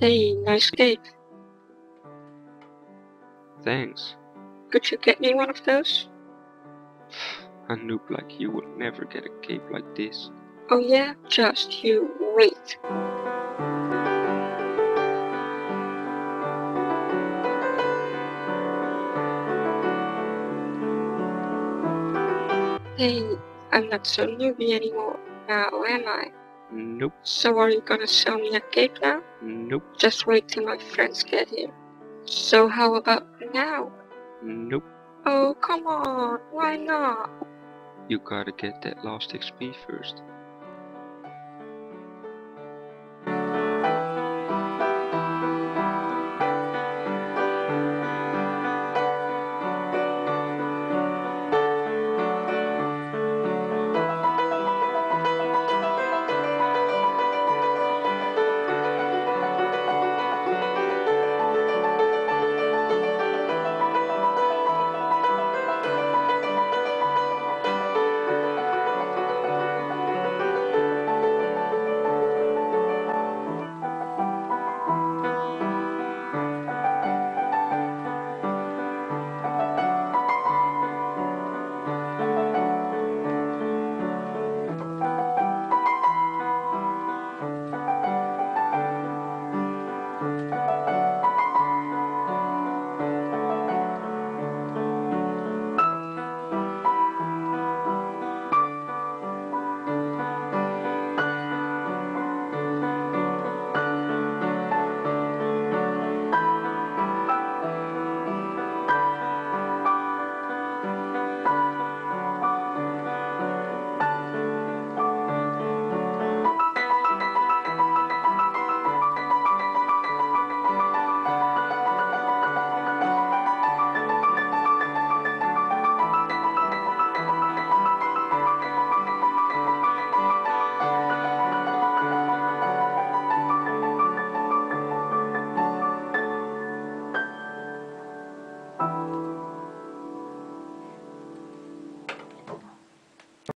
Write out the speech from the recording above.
Hey, nice cape. Thanks. Could you get me one of those? A noob like you would never get a cape like this. Oh yeah? Just you wait. Hey, I'm not so newbie anymore, now am I? Nope. So are you gonna sell me a cape now? Nope. Just wait till my friends get here. So how about now? Nope. Oh, come on, why not? You gotta get that last XP first.